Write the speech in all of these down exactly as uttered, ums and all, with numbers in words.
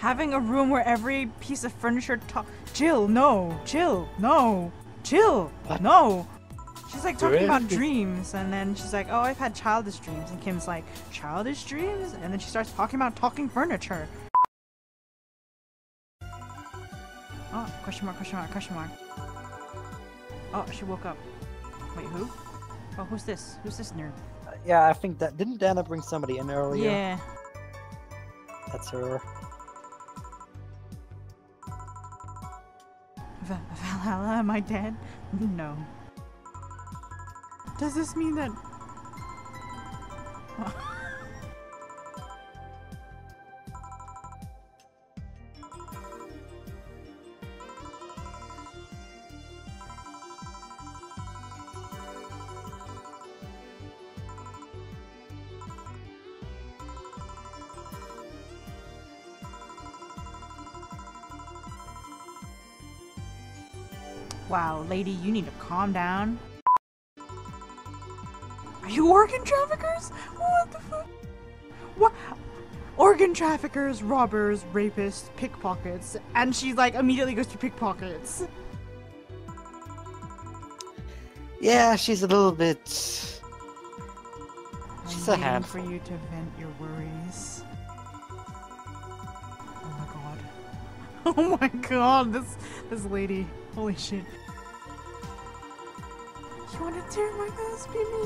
Having a room where every piece of furniture talk- Jill, no! Jill, no! Jill, what? No! She's like talking about dreams, and then she's like, oh, I've had childish dreams, and Kim's like, childish dreams? And then she starts talking about talking furniture. Oh, question mark, question mark, question mark. Oh, she woke up. Wait, who? Oh, who's this? Who's this nerd? Uh, yeah, I think that- didn't Dana bring somebody in earlier? Yeah. That's her. V- Valhalla, am I dead? No. Does this mean that... Wow, lady, you need to calm down. Are you organ traffickers? What the fuck? What? Organ traffickers, robbers, rapists, pickpockets. And she like immediately goes to pickpockets. Yeah, she's a little bit... She's a handful. I'm waiting for you to vent your worries. Oh my god. Oh my god, this, this lady. Holy shit. You want to tear my ass, baby?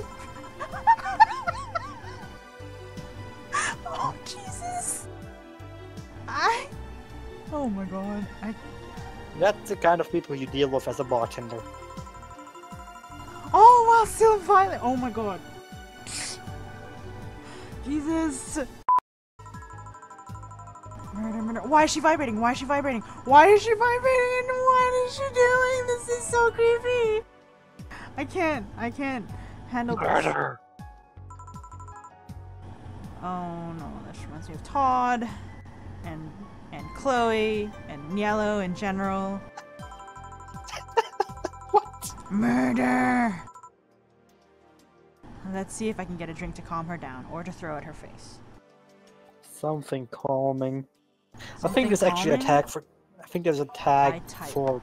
Oh, Jesus! I... Oh my god, I... That's the kind of people you deal with as a bartender. Oh, wow, still violent! Oh my god. Jesus! Murder, murder. Why is she vibrating? Why is she vibrating? Why is she vibrating? And what is she doing? This is so creepy! I can't. I can't handle murder. This. Oh no, that reminds me of Todd, and and Chloe, and Yellow in general. What? Murder. Let's see if I can get a drink to calm her down, or to throw at her face. Something calming. Something I think there's calming? Actually a tag for. I think there's a tag for.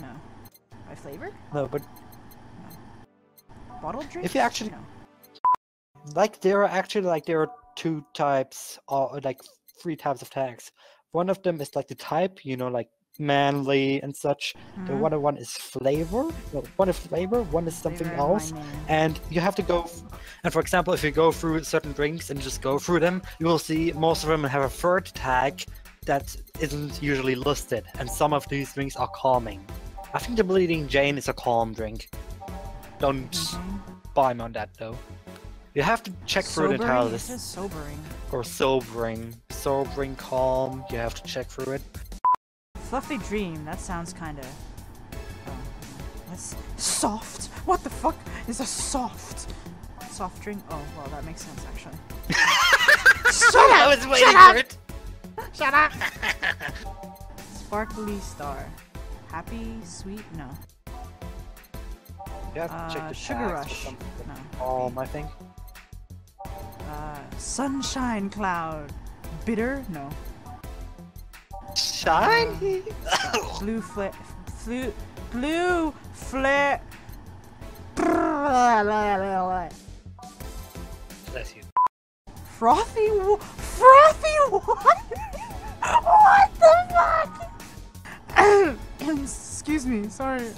No. By flavor? No, but. Bottled drinks? If you actually no. Like there are actually like there are two types or like three types of tags. One of them is like the type, you know, like manly and such. Mm-hmm. The other one is flavor. No, one is flavor, one is something flavor else. And you have to go and for example if you go through certain drinks and just go through them, you will see most of them have a third tag that isn't usually listed. And some of these drinks are calming. I think the Bleeding Jane is a calm drink. Don't mm-hmm. buy me on that though. You have to check sobering, through it how this is sobering. Or sobering. Sobering, calm, you have to check through it. Fluffy Dream, that sounds kinda um, that's soft. What the fuck is a soft? Soft drink? Oh well that makes sense actually. Shut up! I was waiting for it! Shut up! Sparkly Star. Happy, sweet, no. You have to uh, check the Sugar Rush. No. Calm, I think. Uh, Sunshine Cloud. Bitter? No. Shiny? Uh, blue flare. Blue. Blue flare. Bless you. Frothy? Frothy? What? What the fuck? Excuse me, sorry.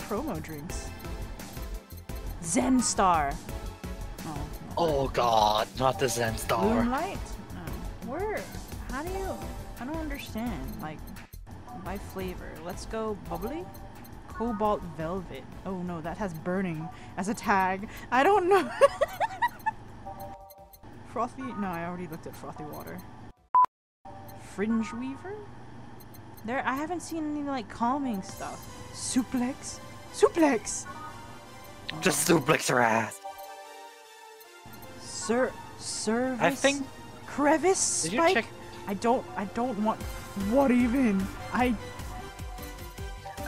Promo drinks. Zen Star. Oh, oh god, not the Zen Star. Moonlight? No. Where? How do you? I don't understand. Like, by flavor. Let's go bubbly? Cobalt velvet. Oh no, that has burning as a tag. I don't know. Frothy? No, I already looked at frothy water. Fringe weaver? There, I haven't seen any like calming stuff. Suplex? Suplex! Just suplex her ass. Sir, service. I think crevice spike. Check... I don't. I don't want. What even? I.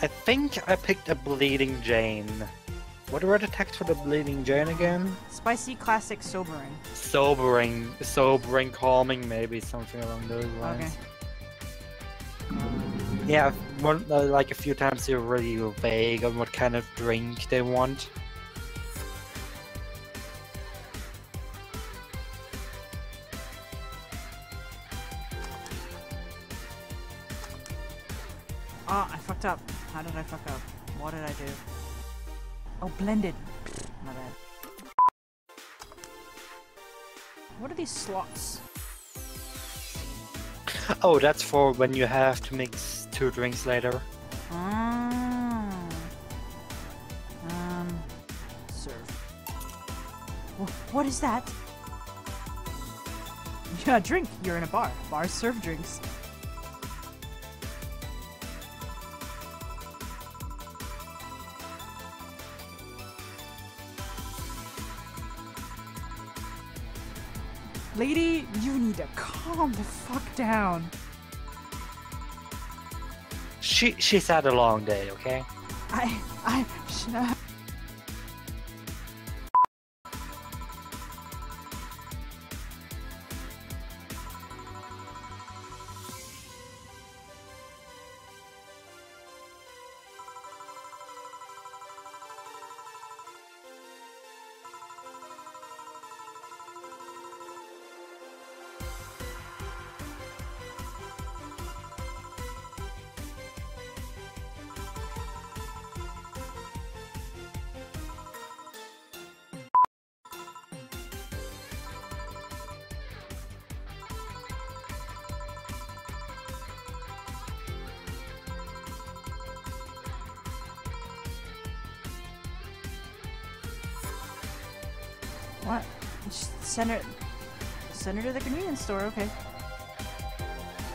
I think I picked a Bleeding Jane. What were the attacks for the Bleeding Jane again? Spicy, classic, sobering. Sobering. Sobering, calming, maybe something along those lines. Okay. Yeah, one, uh, like a few times they're really vague on what kind of drink they want. Oh, I fucked up. How did I fuck up? What did I do? Oh, blended. My bad. What are these slots? Oh, that's for when you have to mix two drinks later. Ah. Um. Serve. What is that? Yeah, drink. You're in a bar. Bars serve drinks. Lady, you need to calm the fuck down. She she's had a long day, okay? I I sh What? Just send her, send her to the convenience store, okay.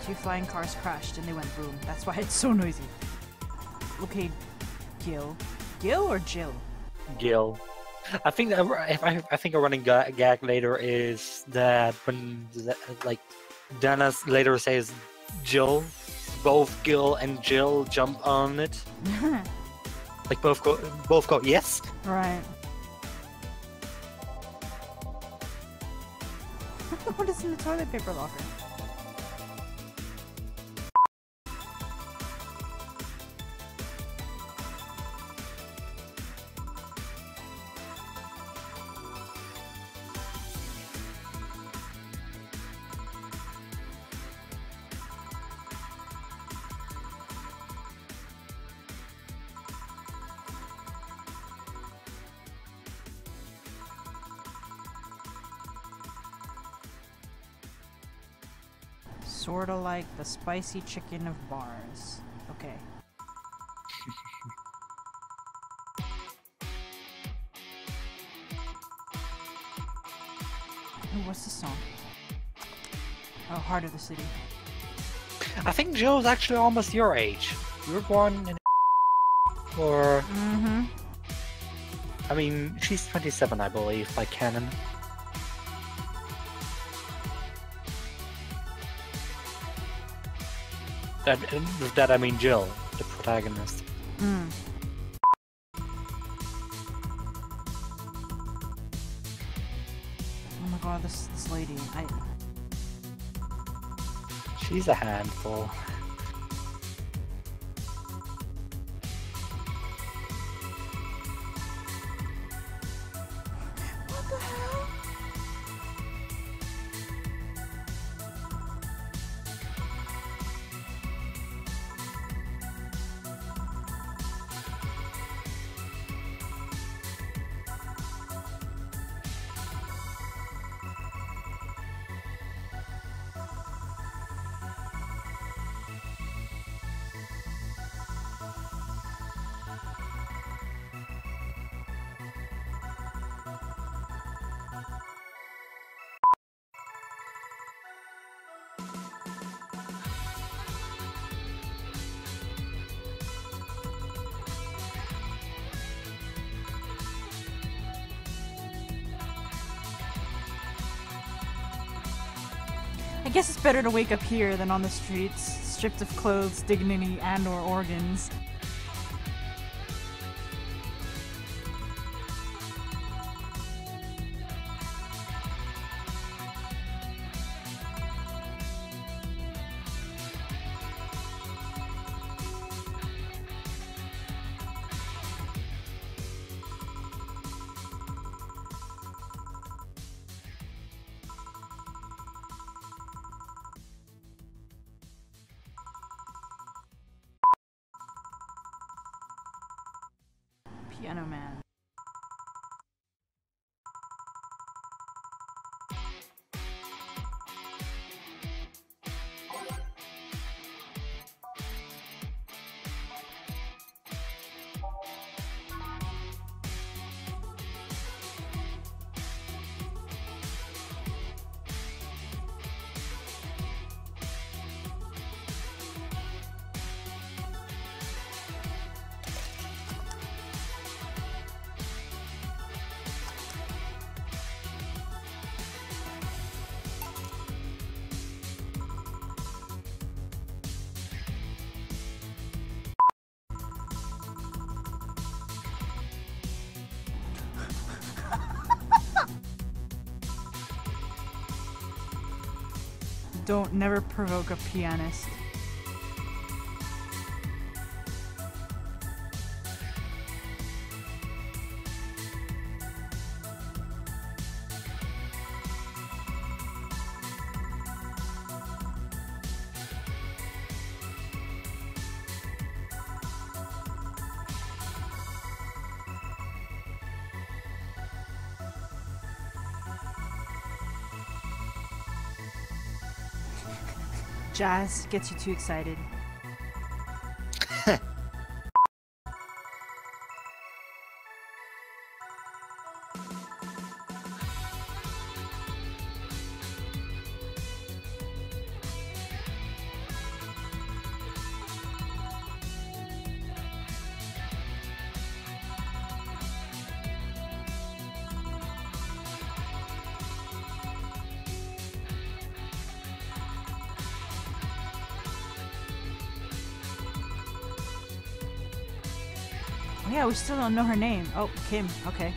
Two flying cars crashed and they went boom. That's why it's so noisy. Okay, Gil. Gil or Jill? Gil. I think that, if I, I think a running gag later is that when, like, Dana later says Jill, both Gil and Jill jump on it. Like both go, both go, yes? Right. What is in the toilet paper locker? Sorta like the spicy chicken of bars. Okay. Ooh, what's the song? Oh, Heart of the City. I think Jill's actually almost your age. You were born in or... Mm-hmm. I mean, she's twenty-seven, I believe, by canon. That, with that I mean Jill, the protagonist. Mm. Oh my god, this this lady, I... She's a handful. I guess it's better to wake up here than on the streets, stripped of clothes, dignity, and or organs. Piano Man. Don't never provoke a pianist. Jazz gets you too excited. Yeah, we still don't know her name. Oh, Kim. Okay.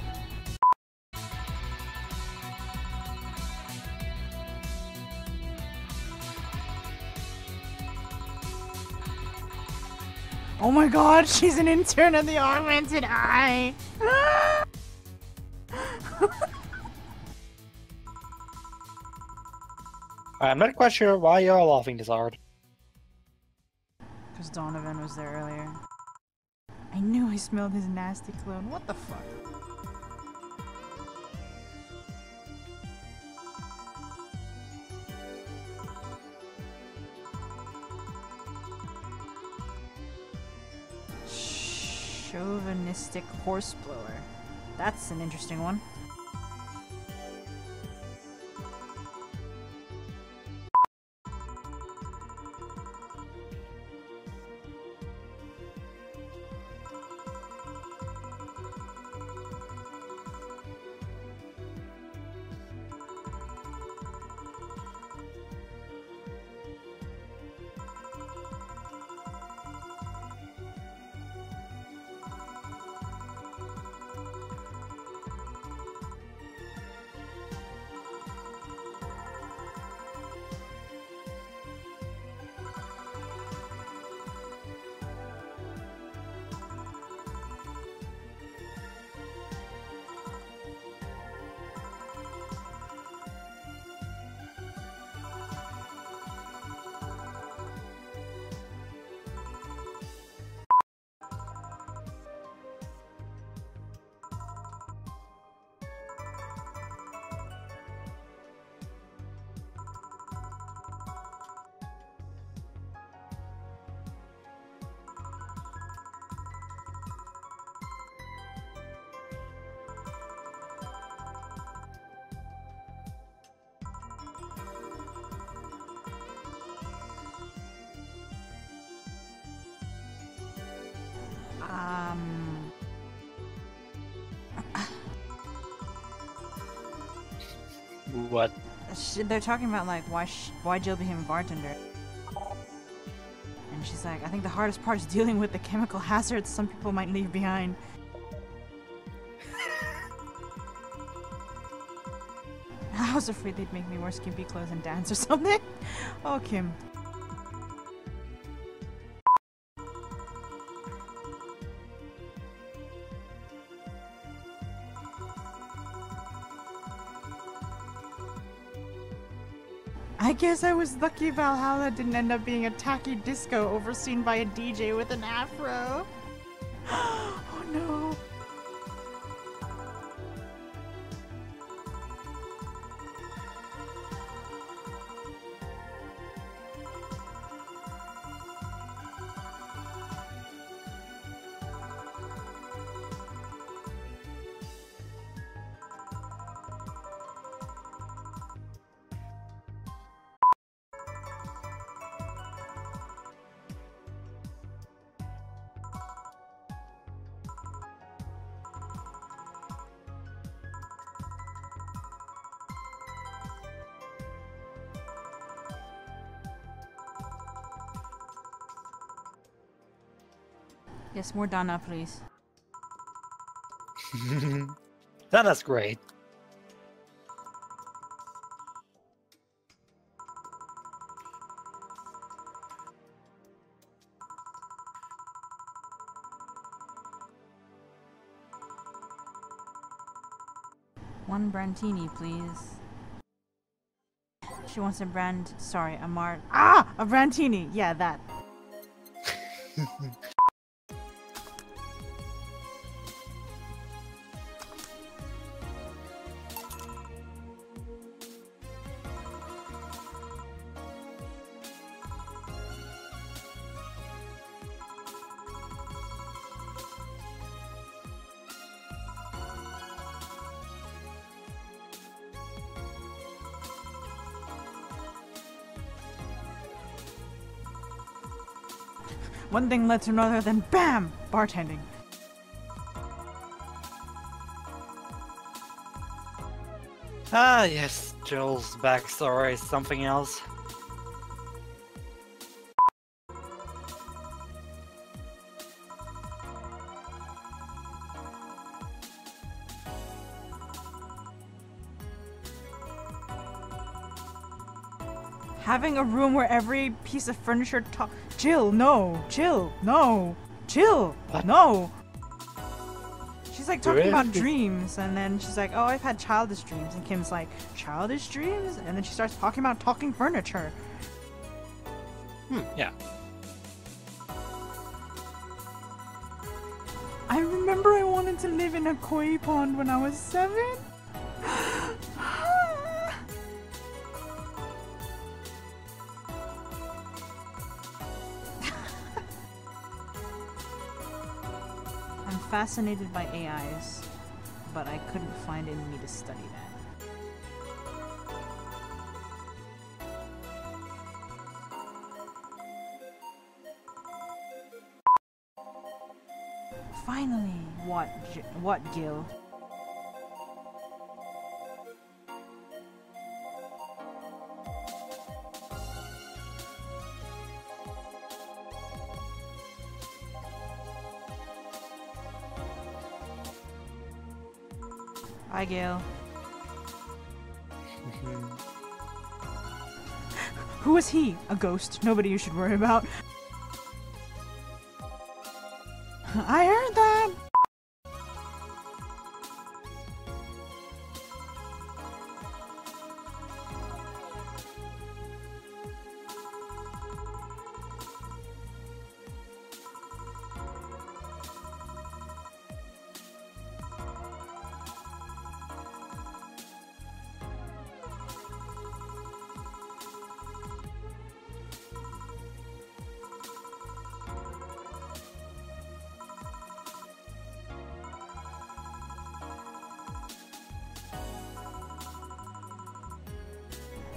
Oh my god, she's an intern of the Augmented Eye! I'm not quite sure why you're laughing this hard. Because Donovan was there earlier. I knew I smelled his nasty cologne. What the fuck? Chauvinistic horseblower. That's an interesting one. Um. What? They're talking about like why sh why Jill became a bartender, and she's like, I think the hardest part is dealing with the chemical hazards some people might leave behind. I was afraid they'd make me wear skimpy clothes and dance or something. Oh, Kim. I guess I was lucky Valhalla didn't end up being a tacky disco overseen by a D J with an afro. Oh no. Yes, more Donna, please. Donna's great. One Brantini, please. She wants a brand. Sorry, a mart. Ah, a Brantini. Yeah, that. One thing led to another, then BAM! Bartending. Ah, yes, Jill's backstory is something else. Having a room where every piece of furniture talk- Jill, no! Jill, no! Jill, what? No! She's like talking really? about dreams, and then she's like, oh, I've had childish dreams, and Kim's like, childish dreams? And then she starts talking about talking furniture. Hmm, yeah. I remember I wanted to live in a koi pond when I was seven. Fascinated by A Is, but I couldn't find it in me to study that. Finally, what, what, Gil? Hi, Gail. Who is he? A ghost. Nobody you should worry about. I heard that!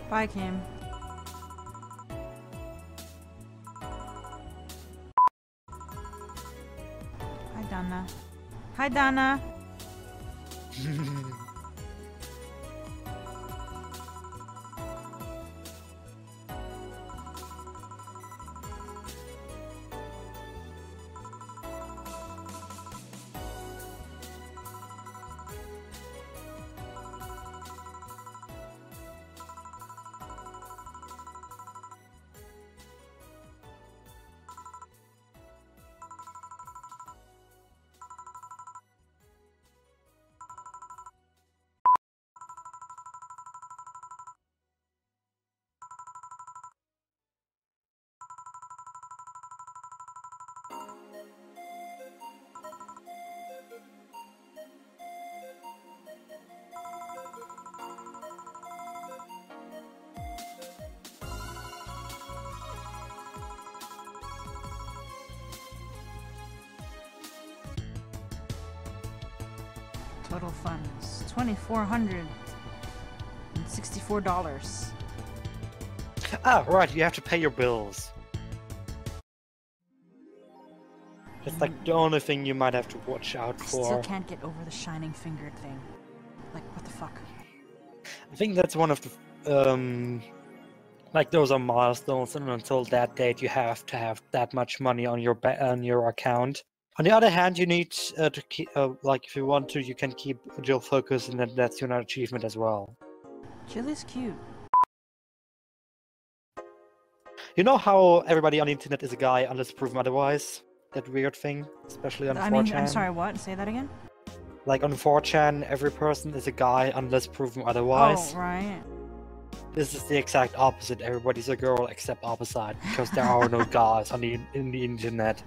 Bye, Kim. Hi, Donna. Hi, Donna! Total funds two thousand four hundred sixty-four dollars. Ah, right, you have to pay your bills. It's like the only thing you might have to watch out for. I still can't get over the Shining Finger thing. Like, what the fuck? I think that's one of the... Um, like, those are milestones, and until that date you have to have that much money on your, ba on your account. On the other hand, you need uh, to keep, uh, like, if you want to, you can keep dual focus, and then that's your achievement as well. Jill is cute. You know how everybody on the internet is a guy unless proven otherwise? That weird thing, especially on I four chan. I mean, I'm sorry, what? Say that again? Like on four chan, every person is a guy unless proven otherwise. Oh, right. This is the exact opposite. Everybody's a girl except opposite, because there are no guys on the in the internet.